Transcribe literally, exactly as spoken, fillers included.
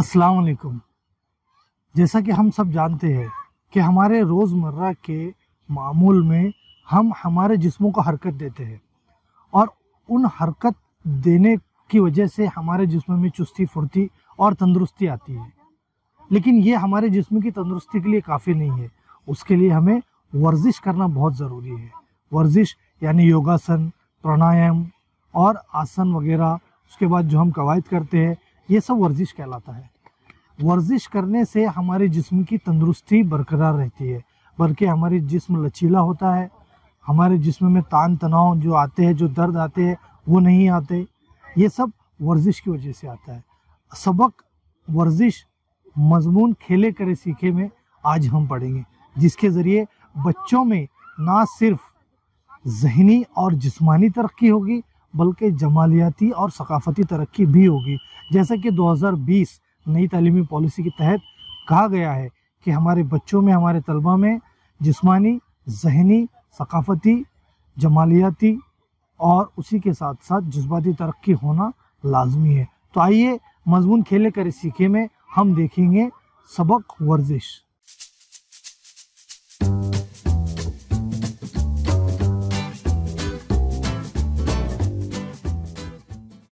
अस्सलाम वालेकुम। जैसा कि हम सब जानते हैं कि हमारे रोज़मर्रा के मामूल में हम हमारे जिस्मों को हरकत देते हैं और उन हरकत देने की वजह से हमारे जिस्म में चुस्ती फुर्ती और तंदुरुस्ती आती है, लेकिन ये हमारे जिस्म की तंदुरुस्ती के लिए काफ़ी नहीं है। उसके लिए हमें वर्जिश करना बहुत ज़रूरी है। वर्जिश यानी योगासन, प्राणायाम और आसन वगैरह, उसके बाद जो हम कवायद करते हैं, ये सब वर्जिश कहलाता है। वर्जिश करने से हमारे जिस्म की तंदुरुस्ती बरकरार रहती है, बल्कि हमारे जिस्म लचीला होता है। हमारे जिस्म में तान तनाव जो आते हैं, जो दर्द आते हैं, वो नहीं आते। ये सब वर्जिश की वजह से आता है। सबक वर्जिश मजमून खेले करे सीखे में आज हम पढ़ेंगे, जिसके ज़रिए बच्चों में ना सिर्फ जहनी और जिस्मानी तरक्की होगी, बल्कि जमालियाती और सकाफती तरक्की भी होगी। जैसा कि दो हज़ार बीस नई तालीमी पॉलिसी के तहत कहा गया है कि हमारे बच्चों में, हमारे तलबा में जिस्मानी, जहनी, सकाफती, जमालियाती और उसी के साथ साथ जज्बाती तरक्की होना लाजमी है। तो आइए मजमून खेले करे सीखे में हम देखेंगे सबक वर्जिश।